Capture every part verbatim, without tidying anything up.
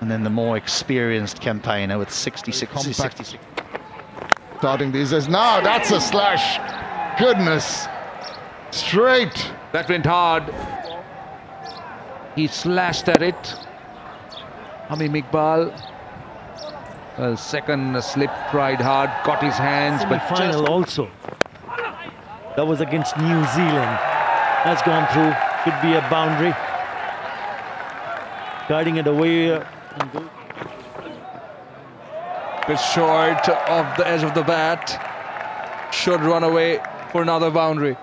And then the more experienced campaigner with sixty-six, sixty-six. Starting these as now, that's a slash. Goodness. Straight. That went hard. He slashed at it. Tamim Iqbal. Well, second slip, tried hard, got his hands, but final just... also. That was against New Zealand. That's gone through. Could be a boundary. Guiding it away. Uh, Bit short of the edge of the bat. Should run away for another boundary.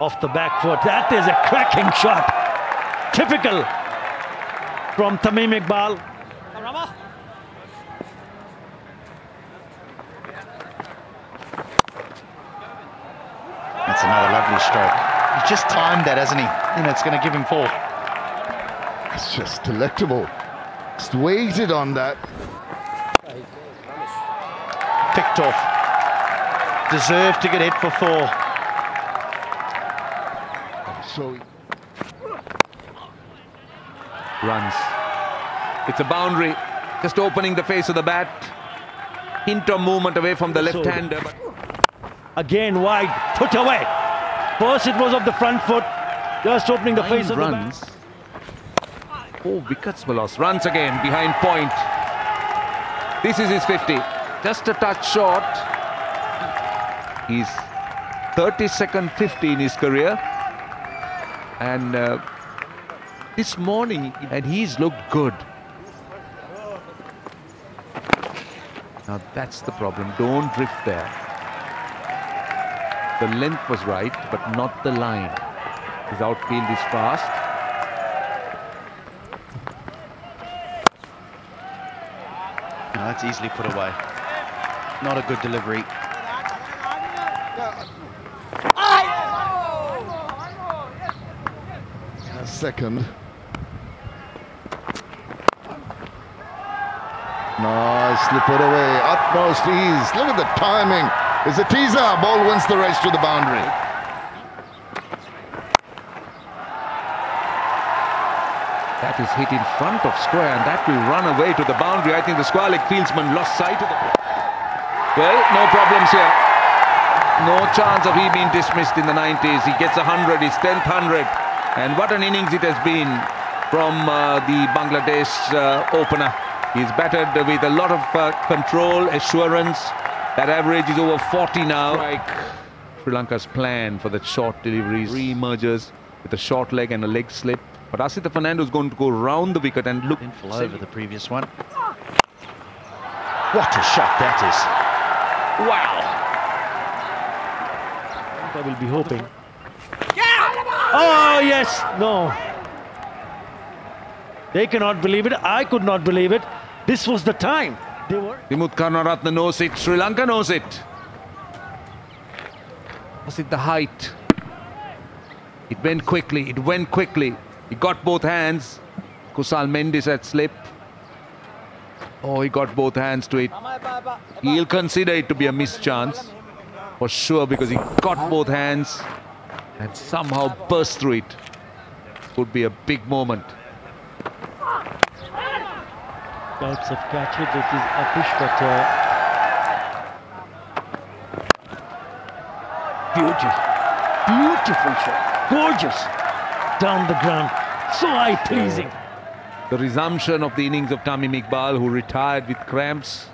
Off the back foot. That is a cracking shot. Typical from Tamim Iqbal. That's another lovely stroke. He's just timed that, hasn't he? And it's going to give him four. It's just delectable. Just waited on that. Picked off. Deserved to get hit for four. So runs. It's a boundary. Just opening the face of the bat. Hint of movement away from the left-hander. Again wide, put away. First it was of the front foot. Just opening the face of the bat. Oh, Vikatsvalos runs again behind point. This is his fifty. Just a touch short. He's thirty-second fifty in his career. And uh, this morning, and he's looked good. Now that's the problem. Don't drift there. The length was right, but not the line. His outfield is fast. No, that's easily put away. Not a good delivery. Second. Nice, slip it away. Utmost ease. Look at the timing. It's a teaser. Ball wins the race to the boundary. That is hit in front of square, and that will run away to the boundary. I think the Squalic fieldsman lost sight of the ball. Well, no problems here. No chance of he being dismissed in the nineties. He gets a hundred, his tenth hundred. And what an innings it has been from uh, the Bangladesh uh, opener. He's batted with a lot of uh, control, assurance. That average is over forty now. Like Sri Lanka's plan for the short deliveries, re-emerges with a short leg and a leg slip. But Asitha Fernando is going to go round the wicket and look... Didn't fly over the previous one. What a shot that is. Wow. I will be hoping... Oh, yes. No. They cannot believe it. I could not believe it. This was the time. They were... Dimuth Karunaratne knows it. Sri Lanka knows it. Was it the height? It went quickly. It went quickly. He got both hands. Kusal Mendis had slip. Oh, he got both hands to it. He'll consider it to be a missed chance. For sure, because he got both hands. And somehow burst through it. Could be a big moment. Doubts of catch it, it is a push, but... Uh... Beautiful. Beautiful shot. Gorgeous. Down the ground. So eye-pleasing. The resumption of the innings of Tamim Iqbal, who retired with cramps.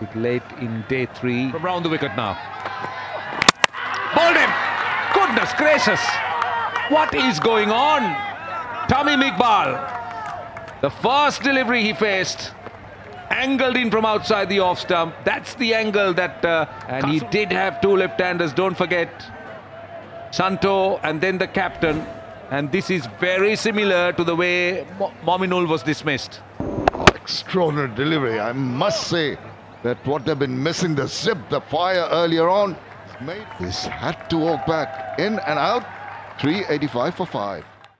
With late in day three. From round the wicket now. Bowled him. Goodness gracious. What is going on? Tamim Iqbal. The first delivery he faced. Angled in from outside the off stump. That's the angle that... Uh, and he did have two left-handers, don't forget. Santo and then the captain. And this is very similar to the way Mominul was dismissed. Oh, extraordinary delivery. I must say that what they've been missing, the zip, the fire earlier on... Made this, had to walk back in and out. Three eighty-five for five.